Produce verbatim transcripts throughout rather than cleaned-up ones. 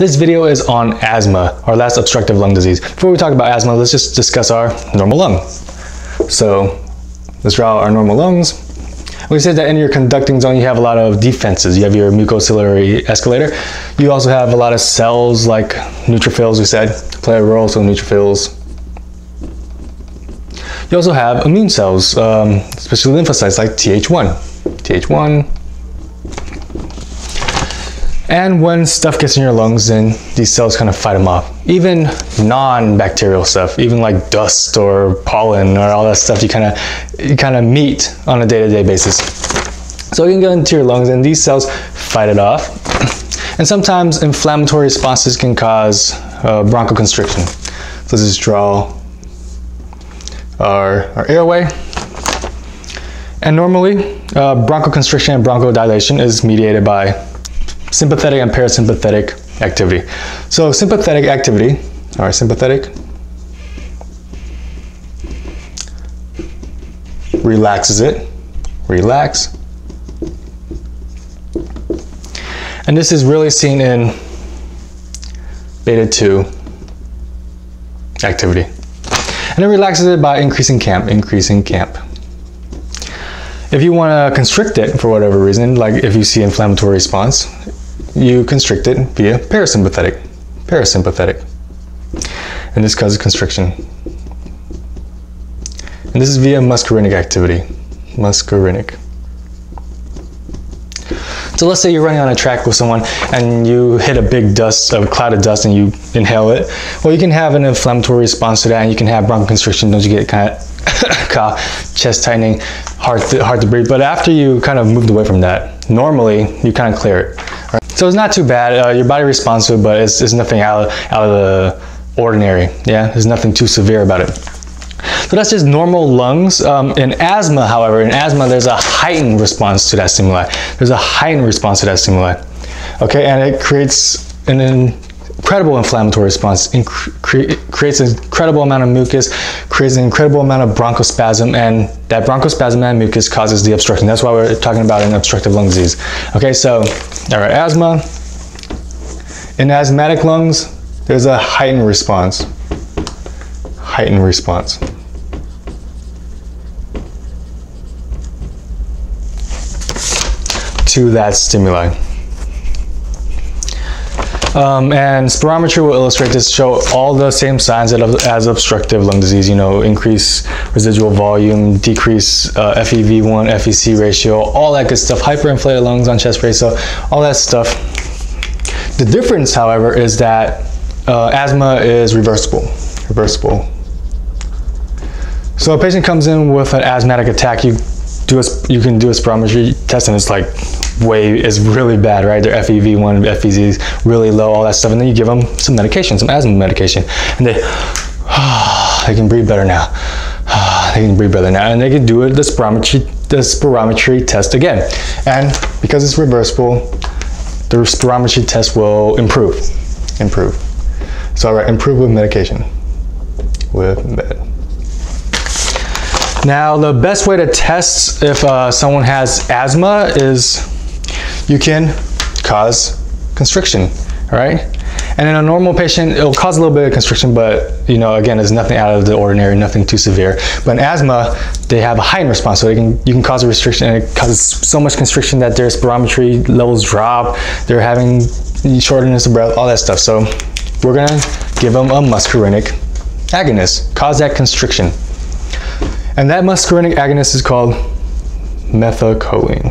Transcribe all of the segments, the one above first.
This video is on asthma, our last obstructive lung disease. Before we talk about asthma, let's just discuss our normal lung. So let's draw our normal lungs. We said that in your conducting zone, you have a lot of defenses. You have your mucociliary escalator. You also have a lot of cells like neutrophils, we said, play a role, so neutrophils. You also have immune cells, um, especially lymphocytes like T H one. And when stuff gets in your lungs, then these cells kind of fight them off. Even non-bacterial stuff, even like dust or pollen or all that stuff you kind of you kind of meet on a day-to-day basis. So you can go into your lungs and these cells fight it off. And sometimes inflammatory responses can cause uh, bronchoconstriction. So let's just draw Our, our airway. And normally, uh, bronchoconstriction and bronchodilation is mediated by sympathetic and parasympathetic activity. So sympathetic activity, all right, sympathetic relaxes it, relax. And this is really seen in beta two activity. And it relaxes it by increasing camp, increasing camp. If you want to constrict it for whatever reason, like if you see inflammatory response, you constrict it via parasympathetic, parasympathetic. And this causes constriction. And this is via muscarinic activity, muscarinic. So let's say you're running on a track with someone and you hit a big dust, a cloud of dust, and you inhale it. Well, you can have an inflammatory response to that, and you can have bronchoconstriction. Don't you get kind of cough, chest tightening, hard to, hard to breathe. But after you kind of moved away from that, normally you kind of clear it. Right? So it's not too bad. Uh, your body responds to it, but it's, it's nothing out of, out of the ordinary. Yeah, there's nothing too severe about it. So that's just normal lungs. Um, in asthma, however, in asthma, there's a heightened response to that stimuli. There's a heightened response to that stimuli. Okay, and it creates an incredible inflammatory response, inc cre creates an incredible amount of mucus, creates an incredible amount of bronchospasm, and that bronchospasm and mucus causes the obstruction. That's why we're talking about an obstructive lung disease. Okay, so, all right, asthma. In asthmatic lungs, there's a heightened response. Heightened response. To that stimuli. Um, and spirometry will illustrate this, show all the same signs as obstructive lung disease, you know, increase residual volume, decrease uh, F E V one, F E C ratio, all that good stuff, hyperinflated lungs on chest ratio, all that stuff. The difference, however, is that uh, asthma is reversible, reversible. So a patient comes in with an asthmatic attack, you do a, you can do a spirometry test and it's like way, it's really bad, right? Their F E V one, F E Z is really low, all that stuff. And then you give them some medication, some asthma medication. And they, oh, they can breathe better now. Oh, they can breathe better now. And they can do it, the spirometry, the spirometry test again. And because it's reversible, the spirometry test will improve, improve. So all right, improve with medication, with med. Now, the best way to test if uh, someone has asthma is you can cause constriction, right? And in a normal patient, it'll cause a little bit of constriction, but you know, again, there's nothing out of the ordinary, nothing too severe. But in asthma, they have a heightened response, so they can, you can cause a restriction, and it causes so much constriction that their spirometry levels drop, they're having shortness of breath, all that stuff. So we're gonna give them a muscarinic agonist, cause that constriction. And that muscarinic agonist is called methacholine.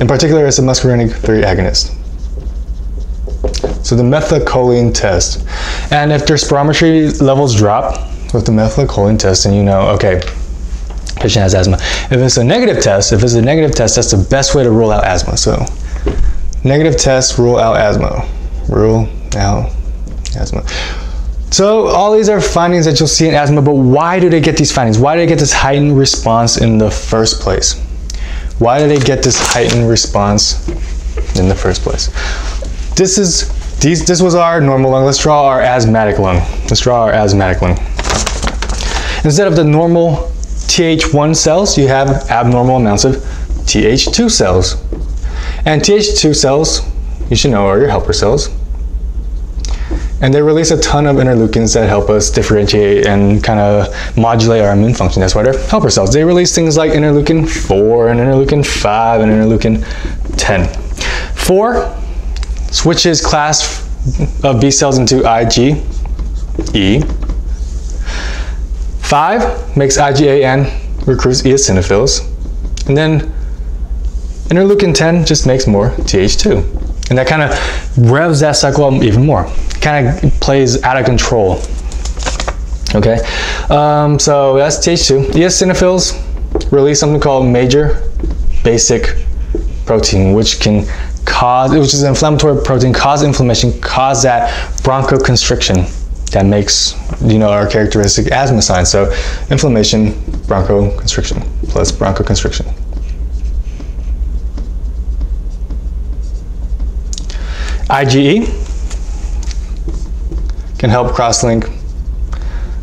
In particular, it's a muscarinic three agonist. So the methacholine test. And if their spirometry levels drop with the methacholine test, then you know, okay, patient has asthma. If it's a negative test, if it's a negative test, that's the best way to rule out asthma. So negative test, rule out asthma. Rule out asthma. So all these are findings that you'll see in asthma, but why do they get these findings? Why do they get this heightened response in the first place? Why do they get this heightened response in the first place? This is these, this was our normal lung. Let's draw our asthmatic lung. Let's draw our asthmatic lung. Instead of the normal T H one cells, you have abnormal amounts of T H two cells. And T H two cells, you should know, are your helper cells. And they release a ton of interleukins that help us differentiate and kind of modulate our immune function. That's why they're helper cells. They release things like interleukin four and interleukin five and interleukin ten. Four switches class of B cells into IgE. Five makes IgA and recruits eosinophils. And then interleukin ten just makes more Th two. And that kind of revs that cycle up even more. Kind of plays out of control. Okay, um, so that's Th two. Eosinophils release something called major basic protein, which can cause, which is an inflammatory protein, cause inflammation, cause that bronchoconstriction that makes, you know, our characteristic asthma signs. So inflammation, bronchoconstriction, plus bronchoconstriction. IgE can help cross-link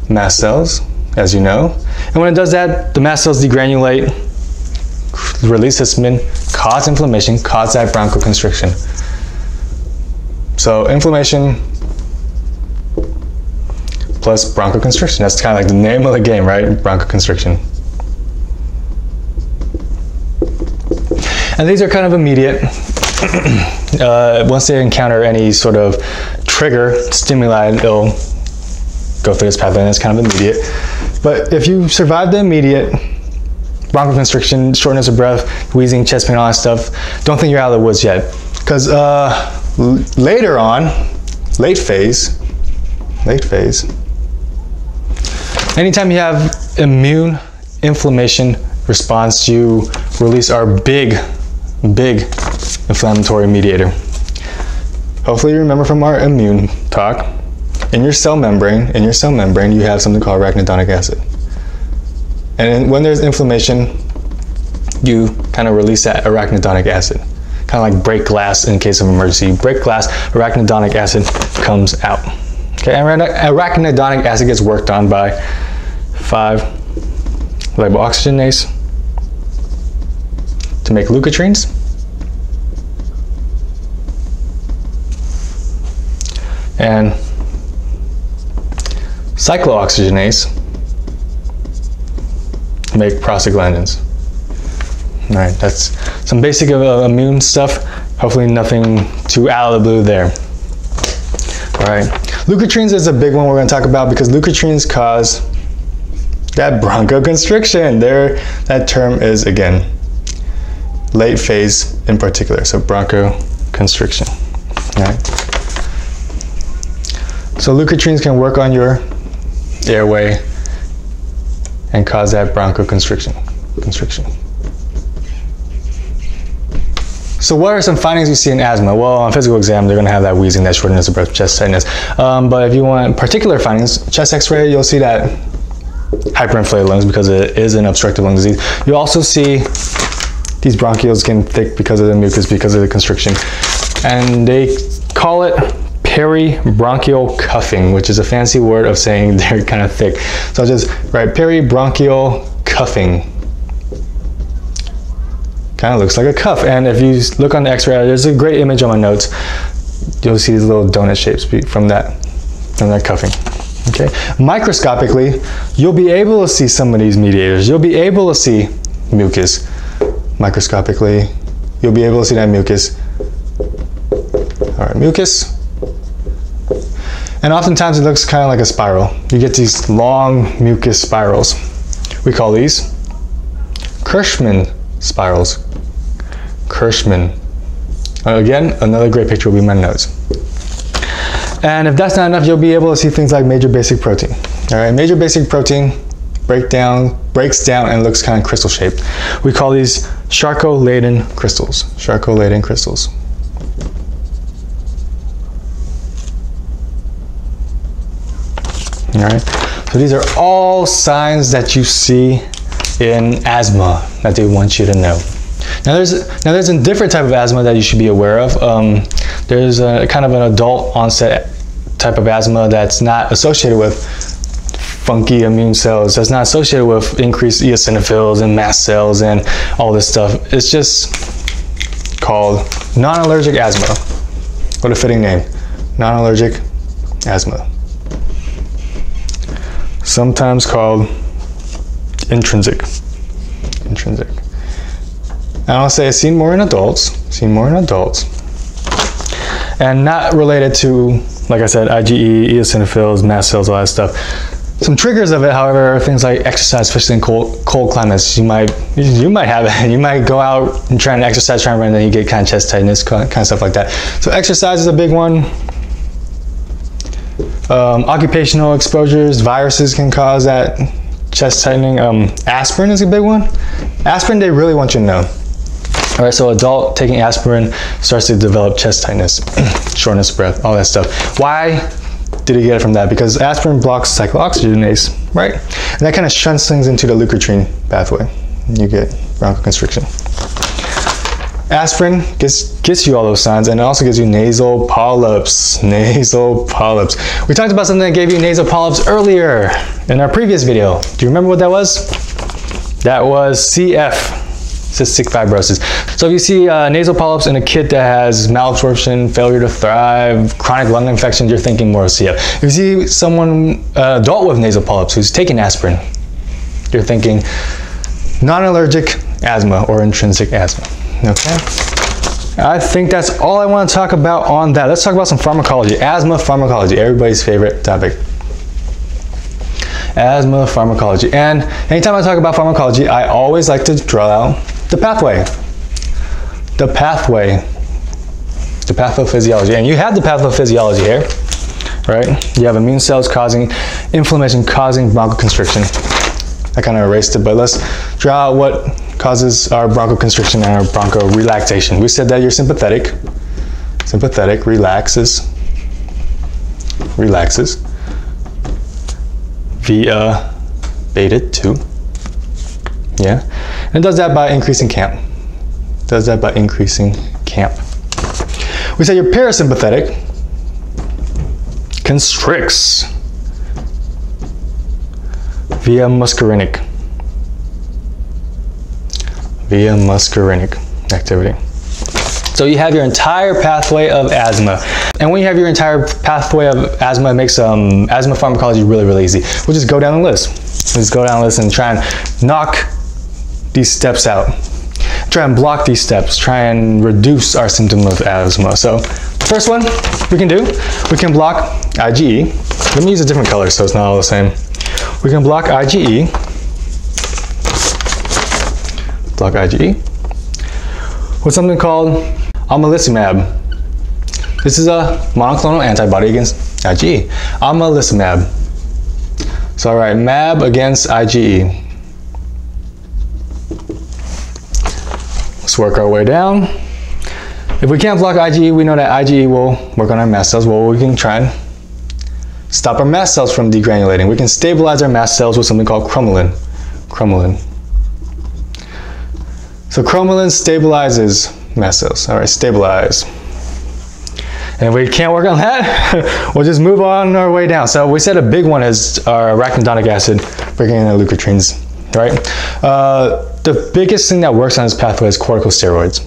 mast cells, as you know. And when it does that, the mast cells degranulate, release histamine, cause inflammation, cause that bronchoconstriction. So inflammation plus bronchoconstriction. That's kind of like the name of the game, right? Bronchoconstriction. And these are kind of immediate. Uh, once they encounter any sort of trigger stimuli, they'll go through this pathway, and it's kind of immediate. But if you survive the immediate bronchoconstriction, shortness of breath, wheezing, chest pain, all that stuff, don't think you're out of the woods yet. Because uh, later on, late phase, late phase, anytime you have immune inflammation response, you release our big, big inflammatory mediator. Hopefully you remember from our immune talk, in your cell membrane, in your cell membrane, you have something called arachidonic acid. And when there's inflammation, you kind of release that arachidonic acid. Kind of like break glass in case of emergency. You break glass, arachidonic acid comes out. Okay, and arachidonic acid gets worked on by five-lipoxygenase to make leukotrienes. And cyclooxygenase make prostaglandins. All right, that's some basic uh, immune stuff. Hopefully nothing too out of the blue there. All right, leukotrienes is a big one we're going to talk about because leukotrienes cause that bronchoconstriction. There, that term is again late phase in particular. So bronchoconstriction. All right. So leukotrienes can work on your airway and cause that bronchoconstriction. Constriction. So what are some findings you see in asthma? Well, on physical exam, they're going to have that wheezing, that shortness of breath, chest tightness. Um, but if you want particular findings, chest X-ray, you'll see that hyperinflated lungs because it is an obstructive lung disease. You'll also see these bronchioles getting thick because of the mucus, because of the constriction. And they call it peribronchial cuffing, which is a fancy word of saying they're kind of thick. So I'll just write peribronchial cuffing. Kind of looks like a cuff. And if you look on the X-ray, there's a great image on my notes. You'll see these little donut shapes from that, from that cuffing. Okay. Microscopically, you'll be able to see some of these mediators. You'll be able to see mucus. Microscopically, you'll be able to see that mucus. All right, mucus. And oftentimes it looks kind of like a spiral. You get these long mucus spirals. We call these Curschmann spirals. Curschmann. Again, another great picture will be my notes. And if that's not enough, you'll be able to see things like major basic protein. All right, major basic protein breakdown, breaks down and looks kind of crystal shaped. We call these Charcot-Leyden crystals. Charcot-Leyden crystals. All right, so these are all signs that you see in asthma that they want you to know. Now there's now there's a different type of asthma that you should be aware of. Um, there's a kind of an adult onset type of asthma that's not associated with funky immune cells. That's not associated with increased eosinophils and mast cells and all this stuff. It's just called non-allergic asthma. What a fitting name, non-allergic asthma, sometimes called intrinsic. Intrinsic. And I'll say it's seen more in adults, seen more in adults, and not related to, like I said, IgE, eosinophils, mast cells, all that stuff. Some triggers of it, however, are things like exercise, especially in cold, cold climates. You might, you might have it. You might go out and try and exercise, try and run, and then you get kind of chest tightness, kind of stuff like that. So exercise is a big one. Um, occupational exposures, viruses can cause that chest tightening. Um, aspirin is a big one. Aspirin, they really want you to know. All right, so adult taking aspirin starts to develop chest tightness, shortness of breath, all that stuff. Why did he get it from that? Because aspirin blocks cyclooxygenase, right? And that kind of shunts things into the leukotriene pathway. You get bronchoconstriction. Aspirin gets, gets you all those signs, and it also gives you nasal polyps. Nasal polyps. We talked about something that gave you nasal polyps earlier in our previous video. Do you remember what that was? That was C F. Cystic fibrosis. So if you see uh, nasal polyps in a kid that has malabsorption, failure to thrive, chronic lung infections, you're thinking more of C F. If you see someone, uh, adult with nasal polyps who's taking aspirin, you're thinking non-allergic asthma or intrinsic asthma, okay? I think that's all I want to talk about on that. Let's talk about some pharmacology. Asthma pharmacology, everybody's favorite topic. Asthma pharmacology. And anytime I talk about pharmacology, I always like to draw out the pathway, the pathway, the pathophysiology. And you have the pathophysiology here, right? You have immune cells causing inflammation, causing bronchoconstriction. I kind of erased it, but let's draw out what causes our bronchoconstriction and our bronchorelaxation. We said that your sympathetic, sympathetic relaxes, relaxes via beta two, yeah? And does that by increasing camp. Does that by increasing camp. We say your parasympathetic constricts via muscarinic. Via muscarinic activity. So you have your entire pathway of asthma. And when you have your entire pathway of asthma, it makes um, asthma pharmacology really, really easy. We'll just go down the list. We'll just go down the list and try and knock these steps out. Try and block these steps. Try and reduce our symptom of asthma. So the first one we can do, we can block IgE. Let me use a different color so it's not all the same. We can block IgE. Block IgE with something called omalizumab. This is a monoclonal antibody against IgE. Omalizumab. So all right, mab against IgE. Let's work our way down. If we can't block IgE, we know that IgE will work on our mast cells. Well, we can try and stop our mast cells from degranulating. We can stabilize our mast cells with something called Cromolyn. Cromolyn. So Cromolyn stabilizes mast cells. All right, stabilize. And if we can't work on that, we'll just move on our way down. So we said a big one is our arachidonic acid, breaking in the leukotrienes, right? Uh, The biggest thing that works on this pathway is corticosteroids.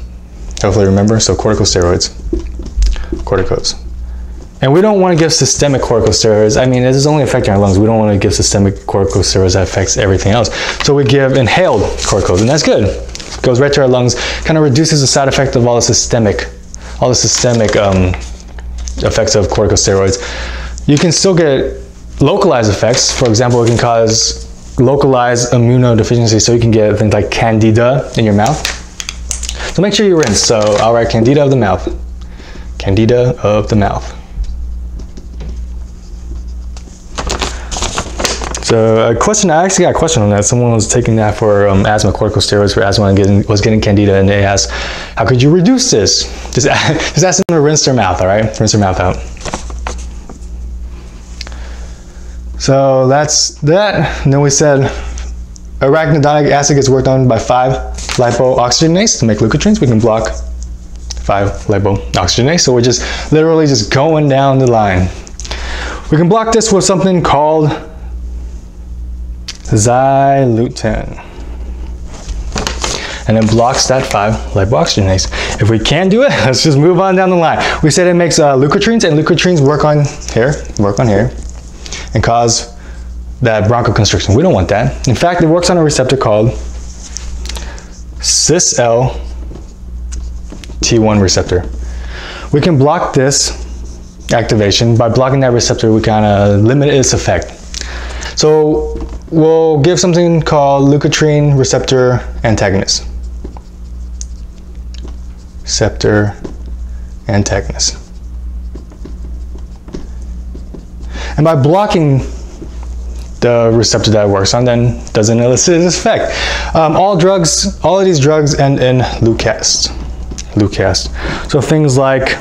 Hopefully remember, so corticosteroids, corticos. And we don't want to give systemic corticosteroids. I mean, this is only affecting our lungs. We don't want to give systemic corticosteroids that affects everything else. So we give inhaled corticos, and that's good. It goes right to our lungs, kind of reduces the side effect of all the systemic, all the systemic um, effects of corticosteroids. You can still get localized effects. For example, it can cause localized immunodeficiency, so you can get things like candida in your mouth. So make sure you rinse. So I'll write candida of the mouth. Candida of the mouth. So a question, I actually got a question on that. Someone was taking that for um, asthma, corticosteroids for asthma, and getting, was getting candida, and they asked, how could you reduce this? Just, just ask them to rinse their mouth, all right? Rinse their mouth out. So that's that. And then we said arachidonic acid gets worked on by five lipoxygenase to make leukotrienes. We can block five lipoxygenase. So we're just literally just going down the line. We can block this with something called Zileuton. and it blocks that five lipoxygenase. If we can't do it, let's just move on down the line. We said it makes uh, leukotrienes, and leukotrienes work on here, work on here, and cause that bronchoconstriction. We don't want that. In fact, it works on a receptor called cis L T one receptor. We can block this activation. By blocking that receptor, we kind of limit its effect. So we'll give something called leukotriene receptor antagonist. Receptor antagonist. And by blocking the receptor that it works on, then doesn't elicit its effect. Um, all drugs, all of these drugs end in Leucast. Leucast. So things like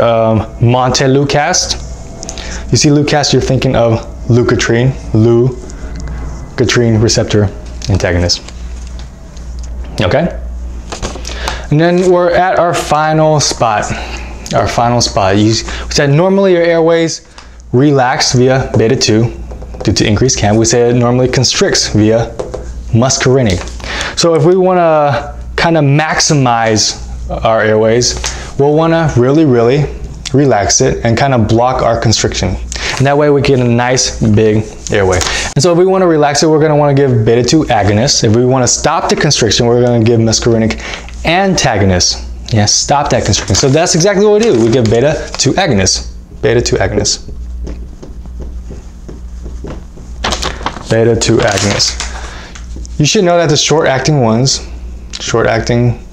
um, Montelukast. You see Leucast, you're thinking of leukotriene, leukotriene receptor antagonist. Okay? And then we're at our final spot. Our final spot. You said normally your airways relax via beta two. Due to increased C A M, we say it normally constricts via muscarinic. So if we want to kind of maximize our airways, we'll want to really, really relax it and kind of block our constriction. And that way we get a nice big airway. And so if we want to relax it, we're going to want to give beta two agonists. If we want to stop the constriction, we're going to give muscarinic antagonists. Yeah, stop that constriction. So that's exactly what we do. We give beta two agonists. Beta two agonists. Beta two agonists. You should know that the short-acting ones, short-acting,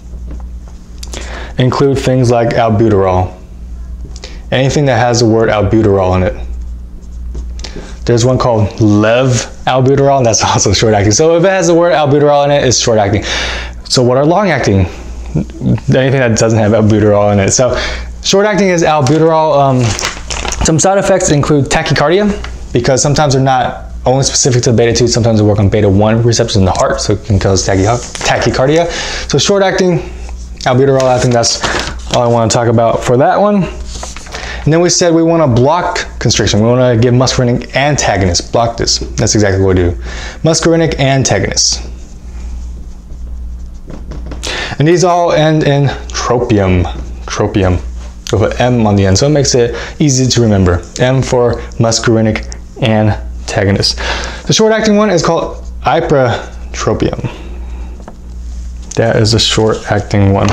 include things like albuterol. Anything that has the word albuterol in it. There's one called Lev Albuterol, and that's also short-acting. So if it has the word albuterol in it, it's short-acting. So what are long-acting? Anything that doesn't have albuterol in it. So short-acting is albuterol. Um, some side effects include tachycardia, because sometimes they're not only specific to beta two, sometimes we work on beta one receptors in the heart, so it can cause tachycardia. So short-acting albuterol, I think that's all I want to talk about for that one. And then we said we want to block constriction. We want to give muscarinic antagonists. Block this. That's exactly what we do. Muscarinic antagonists. And these all end in tropium. Tropium. With an M on the end, so it makes it easy to remember. M for muscarinic antagonists. Antagonist. The short-acting one is called ipratropium. That is the short-acting one.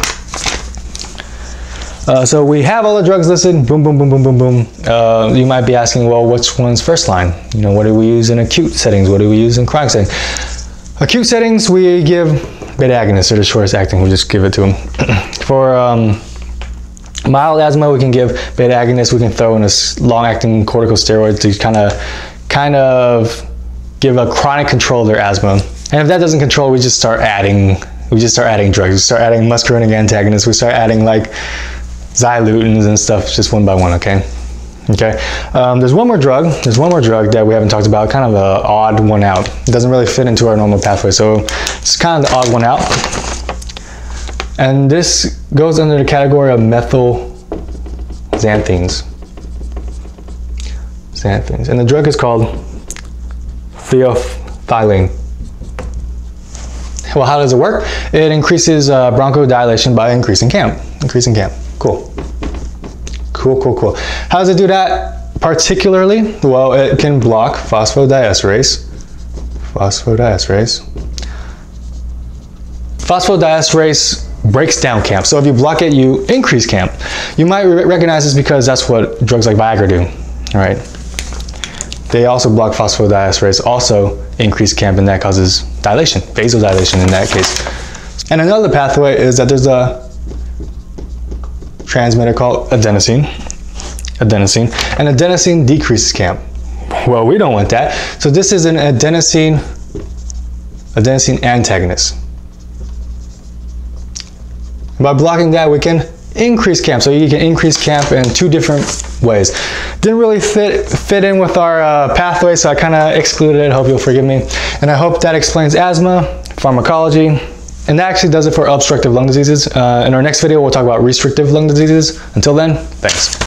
Uh, so we have all the drugs listed. Boom, boom, boom, boom, boom, boom. Uh, you might be asking, well, which one's first line? You know, what do we use in acute settings? What do we use in chronic settings? Acute settings, we give beta agonists, or the shortest-acting. We just give it to them. For um, mild asthma, we can give beta agonists. We can throw in a long-acting corticosteroid to kind of kind of give a chronic control to their asthma. And if that doesn't control, we just start adding, we just start adding drugs. We start adding muscarinic antagonists. We start adding like Zileutons and stuff, just one by one, okay? Okay, um, there's one more drug, there's one more drug that we haven't talked about, kind of an odd one out. It doesn't really fit into our normal pathway, so it's kind of the odd one out. And this goes under the category of methylxanthines. Xanthines. And the drug is called theophylline. Well, how does it work? It increases uh, bronchodilation by increasing C A M. Increasing C A M. Cool. Cool, cool, cool. How does it do that particularly? Well, it can block phosphodiesterase. Phosphodiesterase. Phosphodiesterase breaks down C A M. So if you block it, you increase C A M. You might re recognize this because that's what drugs like Viagra do. All right. They also block phosphodiesterase, also increase C A M, and that causes dilation, vasodilation in that case. And another pathway is that there's a transmitter called adenosine. Adenosine. And adenosine decreases C A M. Well, we don't want that. So this is an adenosine adenosine antagonist. By blocking that, we can increase C A M. So you can increase C A M in two different ways. Didn't really fit fit in with our uh, pathway, so I kind of excluded it. Hope you'll forgive me. And I hope that explains asthma, pharmacology, and that actually does it for obstructive lung diseases. Uh, in our next video, we'll talk about restrictive lung diseases. Until then, thanks.